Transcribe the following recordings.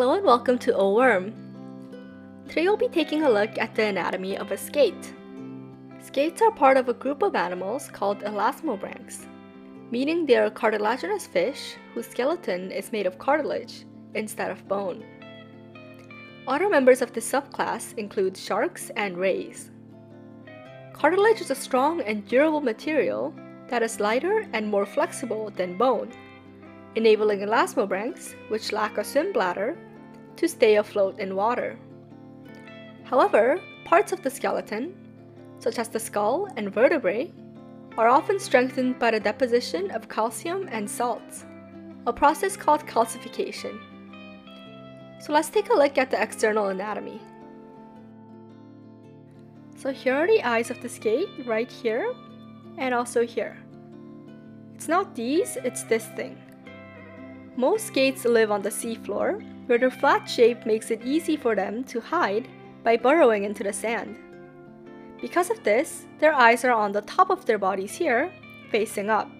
Hello and welcome to O Worm. Today we'll be taking a look at the anatomy of a skate. Skates are part of a group of animals called elasmobranchs, meaning they are cartilaginous fish whose skeleton is made of cartilage instead of bone. Other members of this subclass include sharks and rays. Cartilage is a strong and durable material that is lighter and more flexible than bone, enabling elasmobranchs, which lack a swim bladder, to stay afloat in water. However, parts of the skeleton, such as the skull and vertebrae, are often strengthened by the deposition of calcium and salts, a process called calcification. So let's take a look at the external anatomy. So here are the eyes of the skate, right here, and also here. It's not these, it's this thing. Most skates live on the seafloor, where their flat shape makes it easy for them to hide by burrowing into the sand. Because of this, their eyes are on the top of their bodies here, facing up.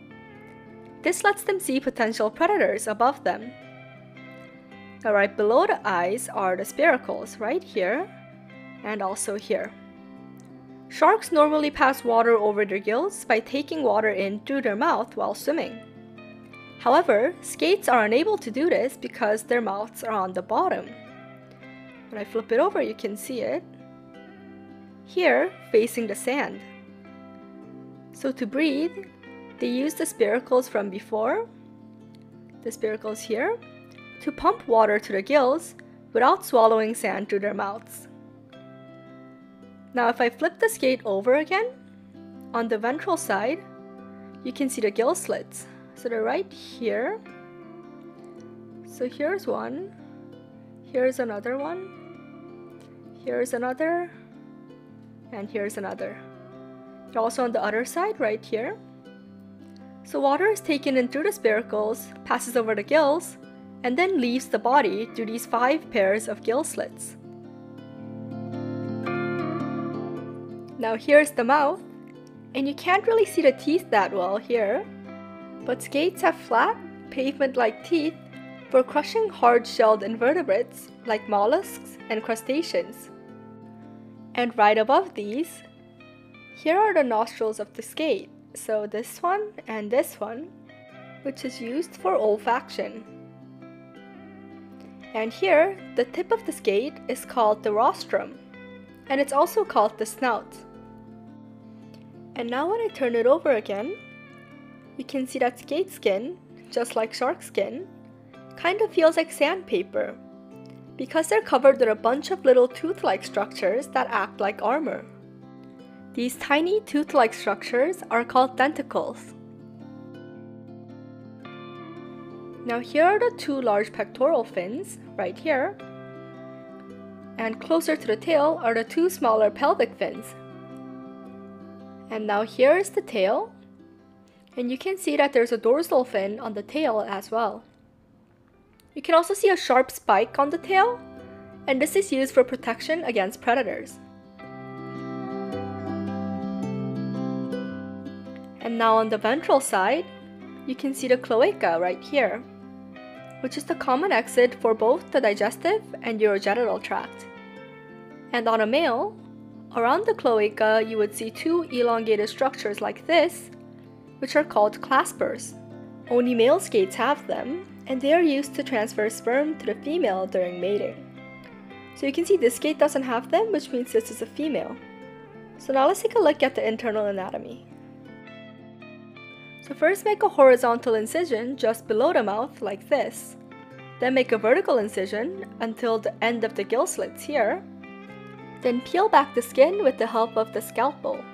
This lets them see potential predators above them. Now, right below the eyes are the spiracles, right here, and also here. Sharks normally pass water over their gills by taking water in through their mouth while swimming. However, skates are unable to do this because their mouths are on the bottom. When I flip it over, you can see it here, facing the sand. So to breathe, they use the spiracles from before, the spiracles here, to pump water to the gills without swallowing sand through their mouths. Now if I flip the skate over again, on the ventral side, you can see the gill slits. So they're right here. So here's one, here's another one, here's another, and here's another. They're also on the other side right here. So water is taken in through the spiracles, passes over the gills, and then leaves the body through these 5 pairs of gill slits. Now here's the mouth, and you can't really see the teeth that well here. But skates have flat, pavement-like teeth for crushing hard-shelled invertebrates like mollusks and crustaceans. And right above these, here are the nostrils of the skate, so this one and this one, which is used for olfaction. And here, the tip of the skate is called the rostrum, and it's also called the snout. And now when I turn it over again, you can see that skate skin, just like shark skin, kind of feels like sandpaper because they're covered with a bunch of little tooth-like structures that act like armor. These tiny tooth-like structures are called denticles. Now here are the 2 large pectoral fins, right here, and closer to the tail are the 2 smaller pelvic fins. And now here is the tail. And you can see that there's a dorsal fin on the tail as well. You can also see a sharp spike on the tail, and this is used for protection against predators. And now on the ventral side, you can see the cloaca right here, which is the common exit for both the digestive and urogenital tract. And on a male, around the cloaca you would see 2 elongated structures like this, which are called claspers. Only male skates have them, and they are used to transfer sperm to the female during mating. So you can see this skate doesn't have them, which means this is a female. So now let's take a look at the internal anatomy. So first make a horizontal incision just below the mouth like this. Then make a vertical incision until the end of the gill slits here. Then peel back the skin with the help of the scalpel.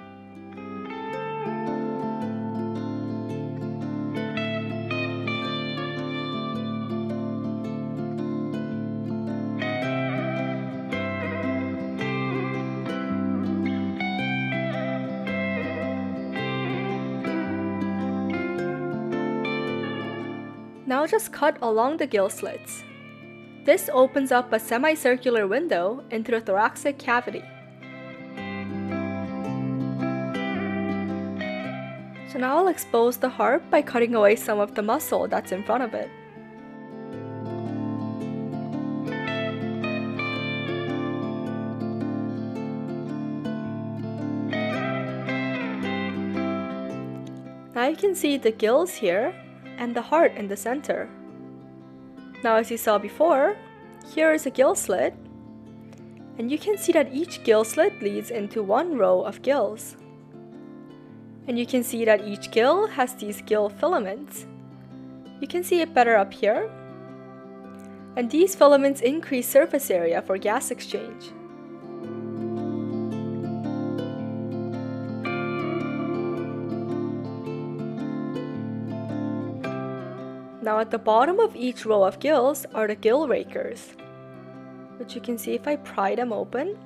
Now just cut along the gill slits. This opens up a semicircular window into the thoracic cavity. So now I'll expose the heart by cutting away some of the muscle that's in front of it. Now you can see the gills here and the heart in the center. Now, as you saw before, here is a gill slit, and you can see that each gill slit leads into one row of gills. And you can see that each gill has these gill filaments. You can see it better up here. And these filaments increase surface area for gas exchange. Now at the bottom of each row of gills are the gill rakers, which you can see if I pry them open.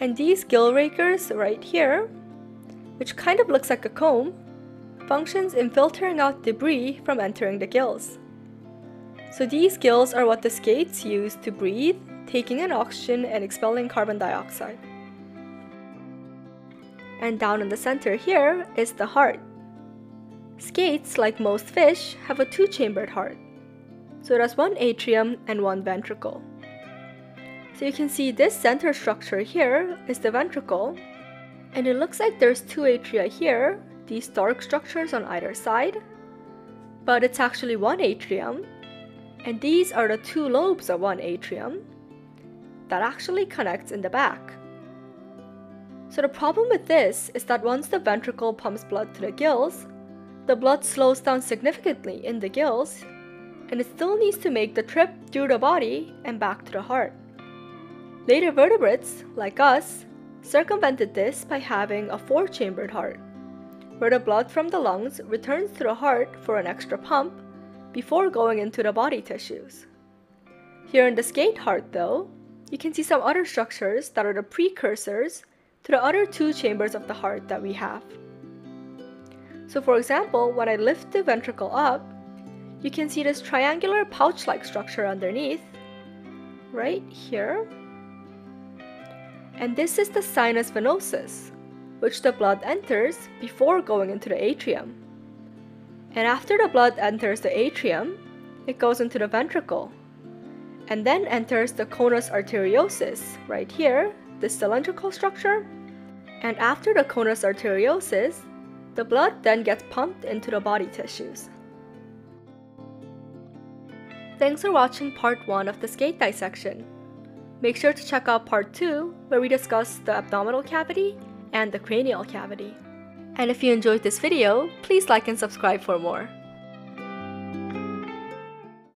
And these gill rakers right here, which kind of looks like a comb, functions in filtering out debris from entering the gills. So these gills are what the skates use to breathe, taking in oxygen and expelling carbon dioxide. And down in the center here is the heart. Skates, like most fish, have a two-chambered heart. So it has one atrium and one ventricle. So you can see this center structure here is the ventricle, and it looks like there's two atria here, these dark structures on either side, but it's actually one atrium. And these are the two lobes of one atrium that actually connects in the back. So the problem with this is that once the ventricle pumps blood to the gills, the blood slows down significantly in the gills, and it still needs to make the trip through the body and back to the heart. Later vertebrates, like us, circumvented this by having a four-chambered heart, where the blood from the lungs returns to the heart for an extra pump before going into the body tissues. Here in the skate heart, though, you can see some other structures that are the precursors to the other two chambers of the heart that we have. So for example, when I lift the ventricle up, you can see this triangular pouch-like structure underneath, right here. And this is the sinus venosus, which the blood enters before going into the atrium. And after the blood enters the atrium, it goes into the ventricle, and then enters the conus arteriosus, right here, this cylindrical structure. And after the conus arteriosus, the blood then gets pumped into the body tissues. Thanks for watching part 1 of the skate dissection. Make sure to check out part 2, where we discuss the abdominal cavity and the cranial cavity. And if you enjoyed this video, please like and subscribe for more.